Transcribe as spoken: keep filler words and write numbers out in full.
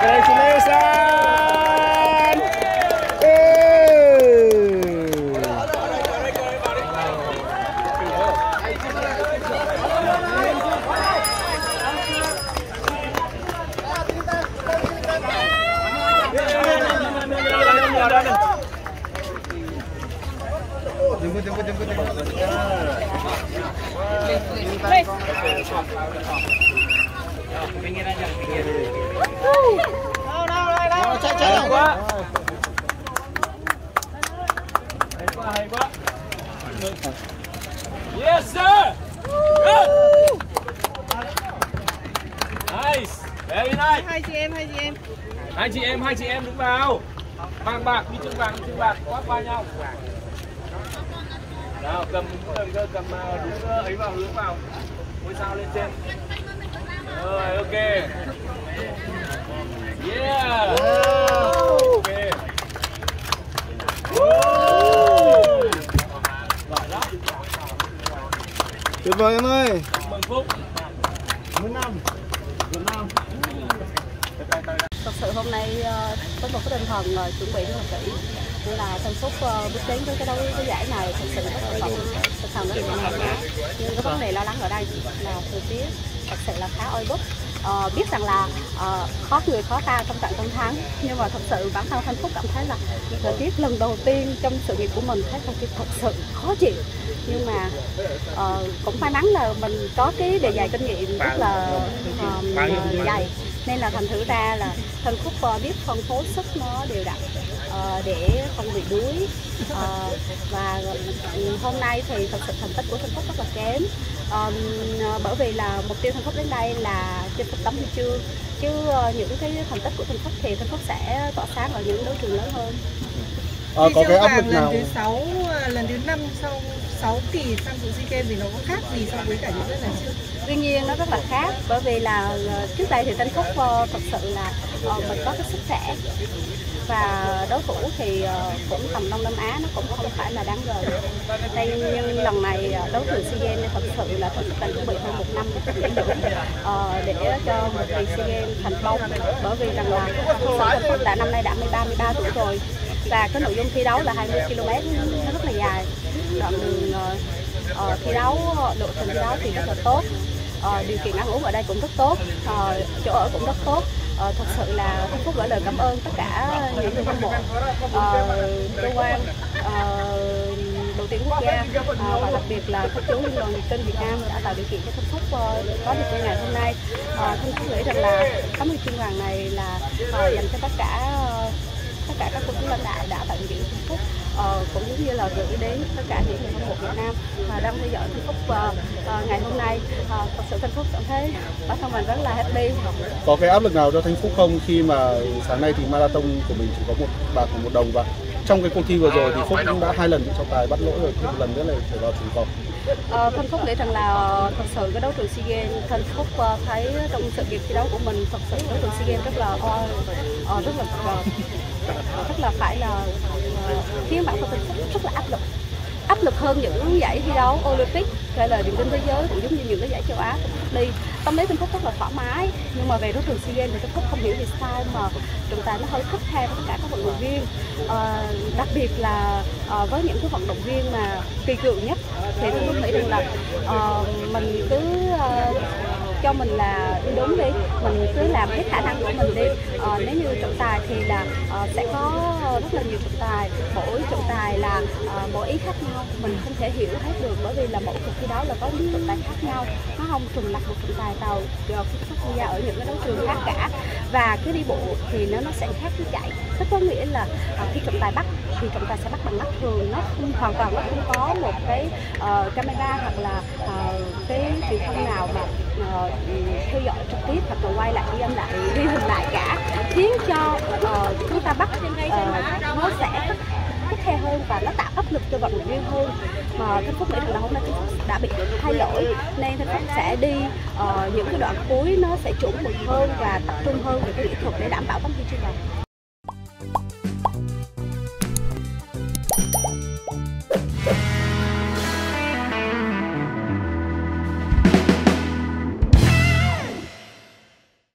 Congratulations. Jemput jemput jemput pinggir aja pinggir. Nào nào lại lại. Chạy chạy hay quá. Hay quá hay quá. Yes sir. Good. Nice. Very nice. Hai chị em hai chị em. Hai chị em hai chị em đứng vào. Vàng bạc đi chân vàng chân bạc quá qua nhau. Nào, cầm đúng cơ, cầm đúng ấy vào, hướng vào ngôi sao lên trên. Rồi, ok. Yeah. Ok. Tuyệt vời em ơi. Mừng Phúc. Mừng năm. Mừng năm. Thật sự hôm nay có một cái tinh thần rồi, chuẩn bị rất là kỹ. Nên là Thanh Phúc uh, bước đến với cái, đối, cái giải này thực sự rất là thực sự rất là mạnh mẽ. Nhưng cái vấn đề lo lắng ở đây là thời tiết thật sự là khá oi bức. Uh, biết rằng là uh, khó người khó ta trong trận trong tháng, nhưng mà thật sự bản thân Thanh Phúc cảm thấy là thời tiết lần đầu tiên trong sự nghiệp của mình thấy thời tiết thật sự khó chịu. Nhưng mà uh, cũng may mắn là mình có cái đề dài kinh nghiệm rất là um, dày, nên là thành thử ra là Thanh Phúc uh, biết phân phối sức nó đều đặn để không bị đuối. Và hôm nay thì thật sự thành tích của Thanh Phúc rất là kém, bởi vì là mục tiêu Thanh Phúc đến đây là chinh phục tấm huy chương, chứ những cái thành tích của Thanh Phúc thì Thanh Phúc sẽ tỏa sáng ở những đấu trường lớn hơn. À, có cái áp lực nào? Lần thứ sáu, lần thứ năm sau sáu kỳ sang dự SEA Games thì nó có khác gì so với cả những lần này chưa? Tuy nhiên nó rất là khác, bởi vì là trước đây thì Thanh Phúc thật sự là mình có cái sức trẻ và đối thủ thì cũng tầm Đông Nam Á, nó cũng không phải là đáng ngờ. Đây nhưng lần này đấu trường SEA Games thật sự là Thanh Phúc đã chuẩn bị hơn một năm rất kỹ lưỡng để cho một kỳ SEA Games thành công, bởi vì rằng là Thanh Phúc đã năm nay đã ba mươi ba tuổi rồi. Và cái nội dung thi đấu là hai mươi ki lô mét, nó rất là dài. Đoạn đường uh, thi đấu, độ trình thi đấu thì rất là tốt. Uh, điều kiện ăn uống ở đây cũng rất tốt, uh, chỗ ở cũng rất tốt. Uh, thật sự là Thanh Phúc gửi lời cảm ơn tất cả những người hâm mộ, uh, cơ quan, uh, đội tuyển quốc gia, uh, và đặc biệt là các chú liên đoàn điền kinh Việt Nam đã tạo điều kiện cho Thanh Phúc uh, có được ngày hôm nay. Uh, Thanh Phúc nghĩ rằng là tấm huy chương vàng này là uh, dành cho tất cả uh, tất cả các cô chú lãnh đạo đã tận dụng Thanh Phúc, ờ, cũng giống như là gửi đến tất cả những người hâm mộ Việt Nam mà đang theo dõi Thanh Phúc uh, uh, ngày hôm nay. Uh, thật sự Thanh Phúc cảm thấy bản thân mình rất là happy. Có cái áp lực nào cho Thanh Phúc không, khi mà sáng nay thì marathon của mình chỉ có một bạc và một đồng, và trong cái cuộc thi vừa rồi thì Phúc cũng đã hai lần bị trọng tài bắt lỗi rồi, một lần nữa là phải vào thủng cọp. Ờ, Thanh Phúc nghĩ rằng là thật sự cái đấu trường SEA Games, Thanh Phúc thấy trong sự nghiệp thi đấu của mình thật sự đấu trường SEA Games rất là uh, rất là uh, rất là phải là khiến bản thân Thanh Phúc rất là áp lực, áp lực hơn những giải thi đấu Olympic hay là điền kinh thế giới, cũng giống như những cái giải châu Á đi. Tâm lý Thanh Phúc rất là thoải mái, nhưng mà về đấu trường SEA Games thì Thanh Phúc không hiểu vì sao mà trọng tài nó hơi khắt khe với tất cả các vận động viên, à, đặc biệt là à, với những cái vận động viên mà kỳ cựu nhất thì Thanh Phúc nghĩ rằng là à, mình cứ à, cho mình là đi đúng đi, mình cứ làm hết khả năng của mình đi. À, nếu như trọng tài thì là à, sẽ có rất là nhiều trọng tài, mỗi trọng tài là à, mỗi ý khác nhau, mình không thể hiểu hết được, bởi vì là mỗi cuộc thi đấu là có những trọng tài khác nhau, nó không trùng lặp một trọng tài tàu do các quốc gia ở những cái đấu trường khác cả. Và cứ đi bộ thì nó nó sẽ khác với chạy, tức có nghĩa là à, khi trọng tài bắt thì trọng tài sẽ bắt bằng mắt thường, nó không, hoàn toàn nó không có một cái uh, camera hoặc là uh, cái truyền thông nào mà uh, theo dõi trực tiếp hoặc là quay lại ghi âm lại ghi hình lại cả, khiến cho uh, chúng ta bắt uh, nó sẽ khắt khe hơn và nó tạo áp lực cho vận động viên hơn. Mà Thanh Phúc nghĩ rằng là hôm nay Thanh Phúc đã bị thay đổi, nên Thanh Phúc sẽ đi uh, những cái đoạn cuối nó sẽ chuẩn mực hơn và tập trung hơn về cái kỹ thuật để đảm bảo tấm huy chương vàng.